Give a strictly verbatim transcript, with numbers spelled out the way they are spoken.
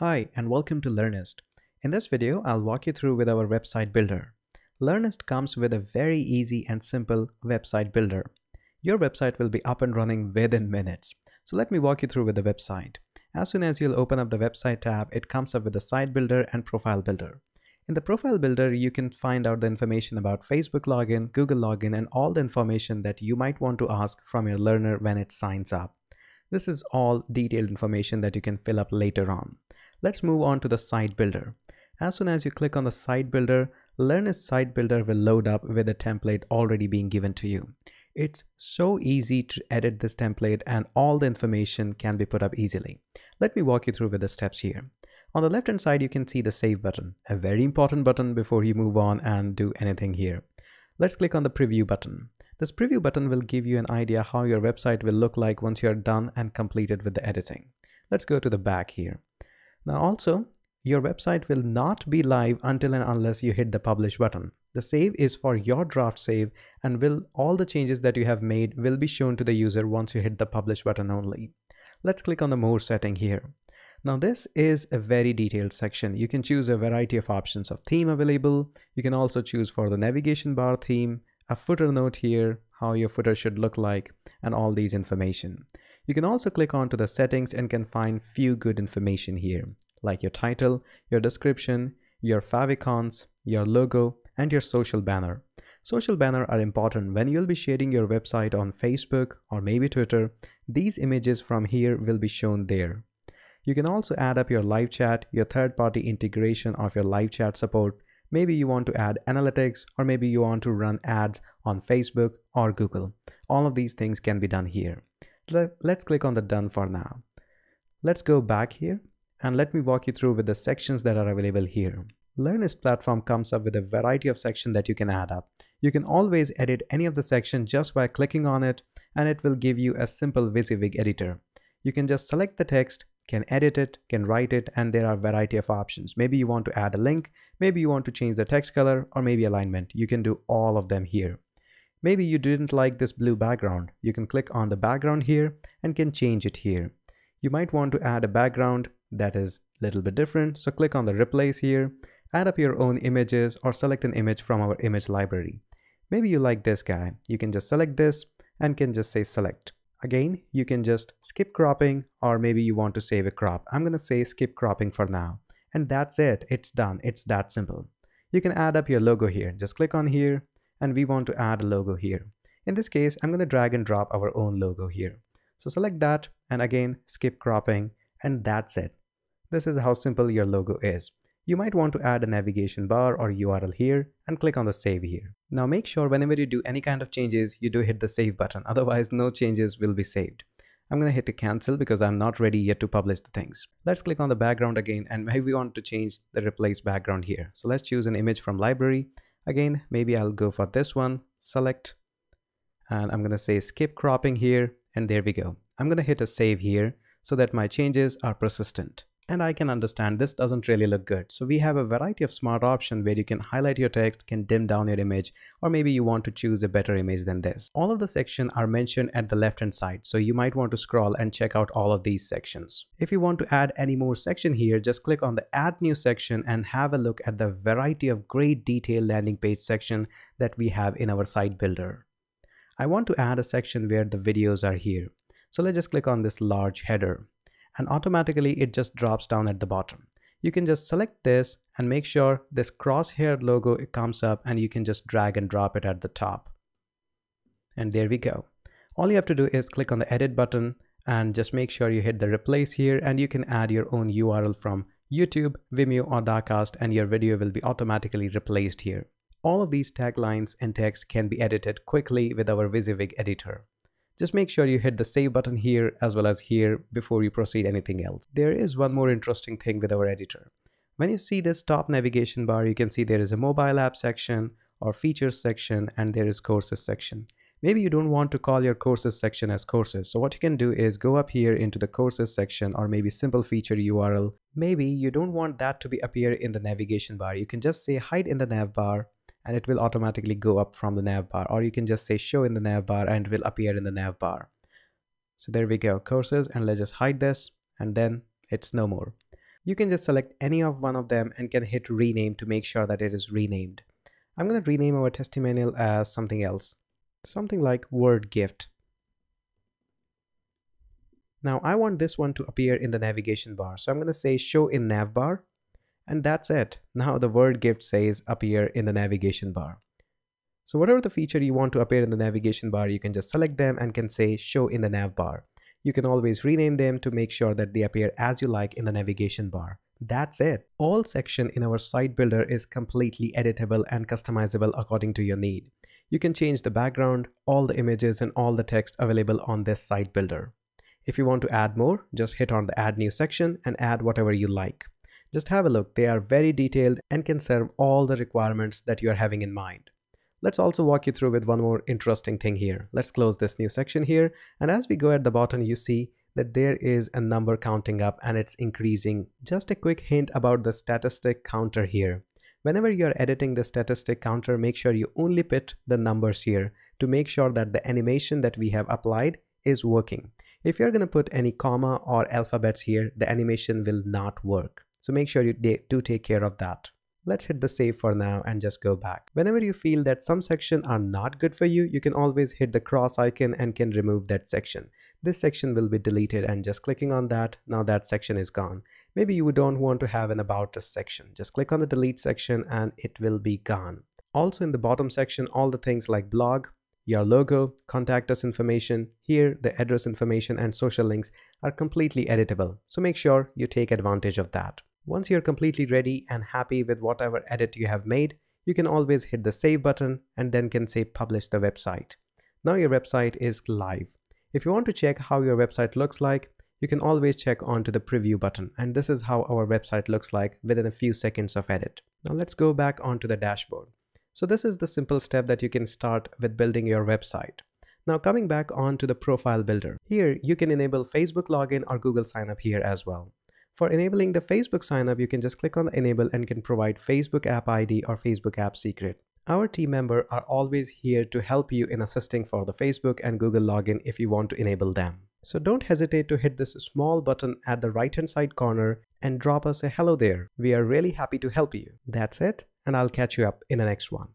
Hi, and welcome to Learnyst. In this video, I'll walk you through with our website builder. Learnyst comes with a very easy and simple website builder. Your website will be up and running within minutes. So let me walk you through with the website. As soon as you'll open up the website tab, it comes up with the site builder and profile builder. In the profile builder, you can find out the information about Facebook login, Google login, and all the information that you might want to ask from your learner when it signs up. This is all detailed information that you can fill up later on. Let's move on to the site builder. As soon as you click on the site builder, Learnyst site builder will load up with a template already being given to you. It's so easy to edit this template and all the information can be put up easily. Let me walk you through with the steps here. On the left hand side, you can see the save button, a very important button before you move on and do anything here. Let's click on the preview button. This preview button will give you an idea how your website will look like once you're done and completed with the editing. Let's go to the back here. Now also, your website will not be live until and unless you hit the publish button. The save is for your draft save and will all the changes that you have made will be shown to the user once you hit the publish button only. Let's click on the more setting here. Now this is a very detailed section. You can choose a variety of options of theme available. You can also choose for the navigation bar theme, a footer note here, how your footer should look like, and all these information. You can also click on to the settings and can find few good information here, like your title, your description, your favicons, your logo, and your social banner. Social banner are important when you'll be sharing your website on Facebook or maybe Twitter. These images from here will be shown there. You can also add up your live chat, your third-party integration of your live chat support. Maybe you want to add analytics, or maybe you want to run ads on Facebook or Google. All of these things can be done here. Let's click on the done for now. Let's go back here and let me walk you through with the sections that are available here. Learnyst platform comes up with a variety of sections that you can add up. You can always edit any of the section just by clicking on it, and it will give you a simple WYSIWYG editor. You can just select the text, can edit it, can write it, and there are a variety of options. Maybe you want to add a link, maybe you want to change the text color, or maybe alignment. You can do all of them here. Maybe you didn't like this blue background. You can click on the background here and can change it here. You might want to add a background that is a little bit different, so click on the replace here, add up your own images or select an image from our image library. Maybe you like this guy. You can just select this and can just say select. Again, you can just skip cropping, or maybe you want to save a crop. I'm gonna say skip cropping for now. And that's it, it's done, it's that simple. You can add up your logo here. Just click on here and we want to add a logo here. In this case, I'm gonna drag and drop our own logo here. So select that and again, skip cropping, and that's it. This is how simple your logo is. You might want to add a navigation bar or U R L here and click on the save here. Now make sure whenever you do any kind of changes, you do hit the save button. Otherwise, no changes will be saved. I'm going to hit to cancel because I'm not ready yet to publish the things. Let's click on the background again, and maybe we want to change the replace background here. So let's choose an image from library. Again, maybe I'll go for this one, select, and I'm going to say skip cropping here. And there we go. I'm going to hit a save here so that my changes are persistent. And I can understand this doesn't really look good. So we have a variety of smart options where you can highlight your text, can dim down your image, or maybe you want to choose a better image than this. All of the sections are mentioned at the left-hand side, so you might want to scroll and check out all of these sections. If you want to add any more section here, just click on the Add New section and have a look at the variety of great detailed landing page section that we have in our site builder. I want to add a section where the videos are here. So let's just click on this large header. And automatically it just drops down at the bottom. You can just select this and make sure this crosshair logo comes up, and you can just drag and drop it at the top. And there we go. All you have to do is click on the edit button and just make sure you hit the replace here, and you can add your own U R L from YouTube, Vimeo, or Dacast, and your video will be automatically replaced here. All of these taglines and text can be edited quickly with our WYSIWYG editor. Just make sure you hit the save button here as well as here before you proceed anything else. There is one more interesting thing with our editor. When you see this top navigation bar, you can see there is a mobile app section or features section, and there is courses section. Maybe you don't want to call your courses section as courses. So what you can do is go up here into the courses section, or maybe simple feature U R L. Maybe you don't want that to be appear in the navigation bar. You can just say hide in the nav bar, and it will automatically go up from the nav bar, or you can just say show in the nav bar and it will appear in the nav bar. So there we go, courses, and let's just hide this, and then it's no more. You can just select any of one of them and can hit rename to make sure that it is renamed. I'm going to rename our testimonial as something else, something like word gift. Now I want this one to appear in the navigation bar. So I'm going to say show in nav bar, and that's it. Now the word gift says appear in the navigation bar. So whatever the feature you want to appear in the navigation bar, you can just select them and can say show in the nav bar. You can always rename them to make sure that they appear as you like in the navigation bar. That's it. All section in our site builder is completely editable and customizable according to your need. You can change the background, all the images and all the text available on this site builder. If you want to add more, just hit on the add new section and add whatever you like. Just have a look. They are very detailed and can serve all the requirements that you are having in mind. Let's also walk you through with one more interesting thing here. Let's close this new section here. And as we go at the bottom, you see that there is a number counting up and it's increasing. Just a quick hint about the statistic counter here. Whenever you're editing the statistic counter, make sure you only put the numbers here to make sure that the animation that we have applied is working. If you're going to put any comma or alphabets here, the animation will not work. So make sure you do take care of that. Let's hit the save for now and just go back. Whenever you feel that some sections are not good for you, you can always hit the cross icon and can remove that section. This section will be deleted and just clicking on that, now that section is gone. Maybe you don't want to have an about us section. Just click on the delete section and it will be gone. Also in the bottom section, all the things like blog, your logo, contact us information, here the address information and social links are completely editable. So make sure you take advantage of that. Once you're completely ready and happy with whatever edit you have made, you can always hit the save button and then can say publish the website. Now your website is live. If you want to check how your website looks like, you can always check onto the preview button, and this is how our website looks like within a few seconds of edit. Now let's go back onto the dashboard. So this is the simple step that you can start with building your website. Now coming back onto the profile builder. Here you can enable Facebook login or Google sign up here as well. For enabling the Facebook sign up, you can just click on enable and can provide Facebook app I D or Facebook app secret. Our team members are always here to help you in assisting for the Facebook and Google login if you want to enable them. So don't hesitate to hit this small button at the right hand side corner and drop us a hello there. We are really happy to help you. That's it, and I'll catch you up in the next one.